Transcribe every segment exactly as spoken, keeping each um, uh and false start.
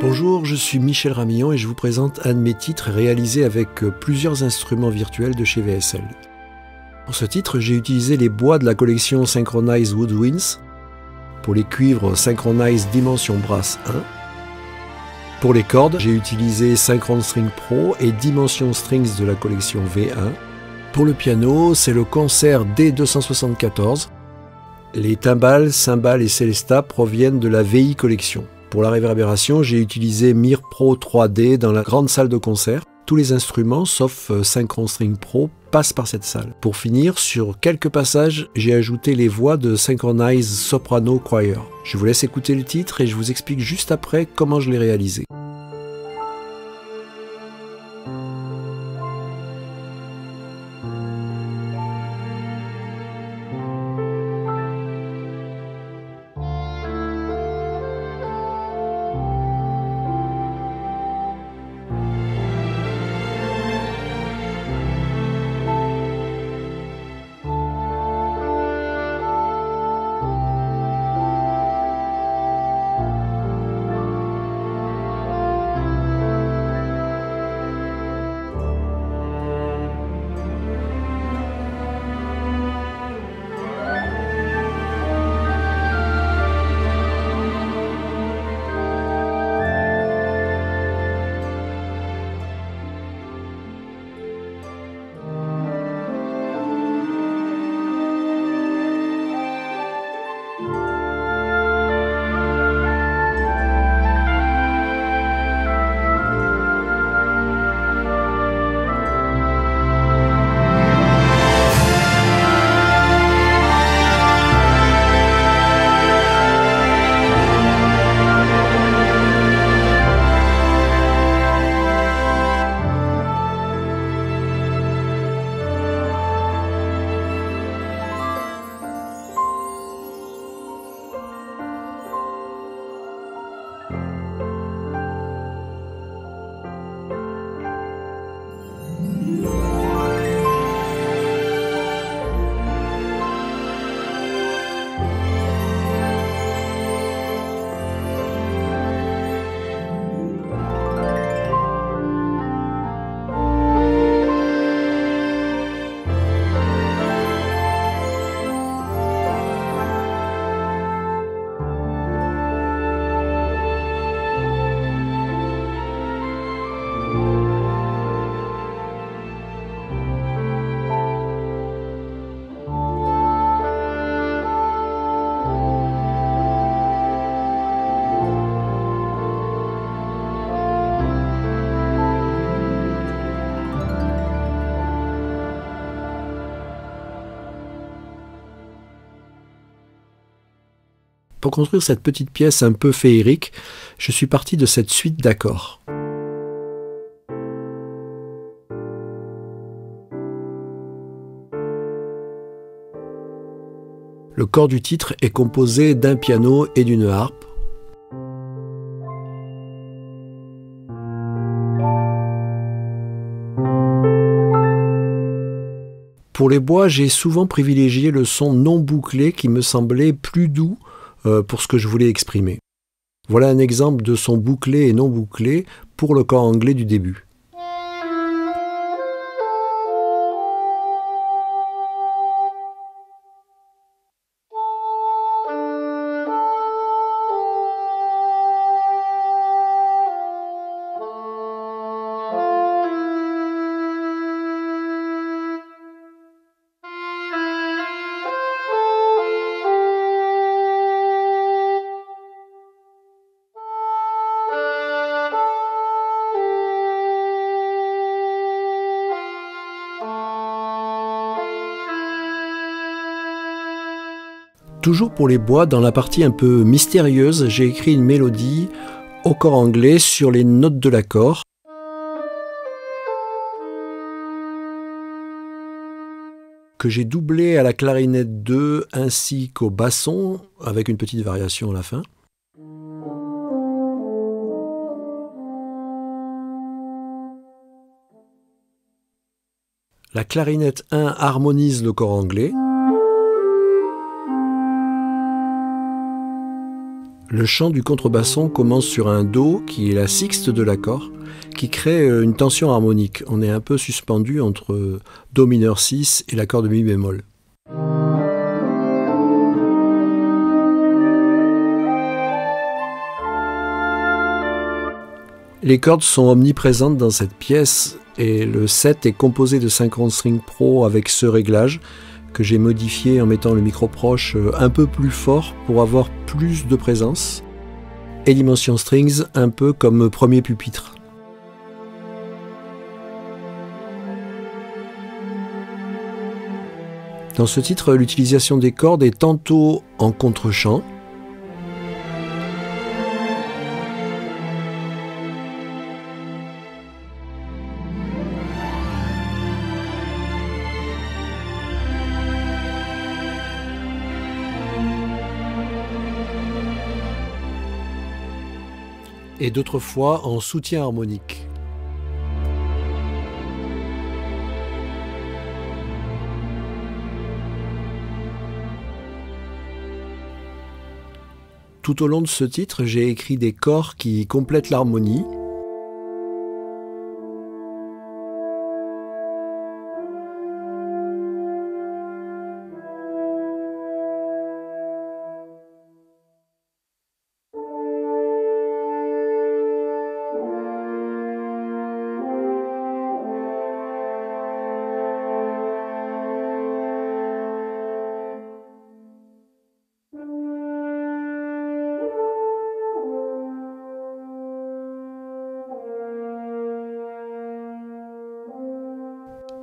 Bonjour, je suis Michel Ramillon et je vous présente un de mes titres réalisés avec plusieurs instruments virtuels de chez V S L. Pour ce titre, j'ai utilisé les bois de la collection Synchron-ized Woodwinds, pour les cuivres Synchron-ized Dimension Brass un. Pour les cordes, j'ai utilisé Synchron String Pro et Dimension Strings de la collection V un. Pour le piano, c'est le concert D deux cent soixante-quatorze. Les timbales, cymbales et célestas proviennent de la V I Collection. Pour la réverbération, j'ai utilisé Mir Pro trois D dans la grande salle de concert. Tous les instruments, sauf Synchron String Pro, passent par cette salle. Pour finir, sur quelques passages, j'ai ajouté les voix de Synchron-ized Soprano Choir. Je vous laisse écouter le titre et je vous explique juste après comment je l'ai réalisé. Pour construire cette petite pièce un peu féerique, je suis parti de cette suite d'accords. Le corps du titre est composé d'un piano et d'une harpe. Pour les bois, j'ai souvent privilégié le son non bouclé qui me semblait plus doux pour ce que je voulais exprimer. Voilà un exemple de son bouclé et non bouclé pour le corps anglais du début. Toujours pour les bois, dans la partie un peu mystérieuse, j'ai écrit une mélodie au corps anglais sur les notes de l'accord. Que j'ai doublé à la clarinette deux ainsi qu'au basson, avec une petite variation à la fin. La clarinette un harmonise le corps anglais. Le chant du contrebasson commence sur un Do qui est la sixte de l'accord, qui crée une tension harmonique. On est un peu suspendu entre Do mineur six et l'accord de Mi bémol. Les cordes sont omniprésentes dans cette pièce et le set est composé de Synchron String Pro avec ce réglage que j'ai modifié en mettant le micro proche un peu plus fort pour avoir plus de présence et Dimension Strings un peu comme premier pupitre. Dans ce titre, l'utilisation des cordes est tantôt en contre-champ, et d'autres fois en soutien harmonique. Tout au long de ce titre, j'ai écrit des corps qui complètent l'harmonie.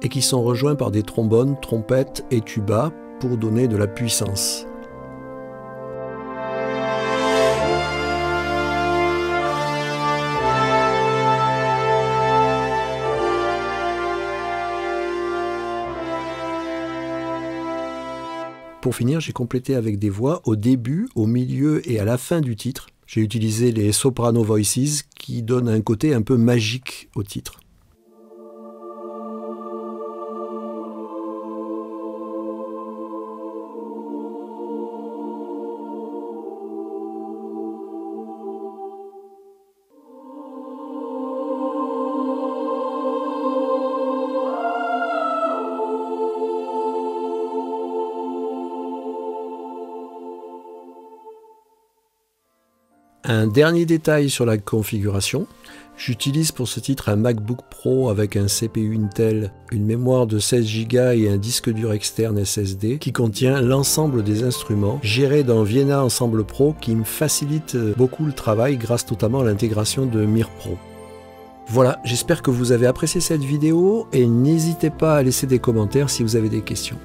Et qui sont rejoints par des trombones, trompettes et tubas pour donner de la puissance. Pour finir, j'ai complété avec des voix au début, au milieu et à la fin du titre. J'ai utilisé les soprano voices qui donnent un côté un peu magique au titre. Un dernier détail sur la configuration, j'utilise pour ce titre un MacBook Pro avec un C P U Intel, une mémoire de seize giga et un disque dur externe S S D qui contient l'ensemble des instruments gérés dans Vienna Ensemble Pro qui me facilite beaucoup le travail grâce notamment à l'intégration de Mir Pro. Voilà, j'espère que vous avez apprécié cette vidéo et n'hésitez pas à laisser des commentaires si vous avez des questions.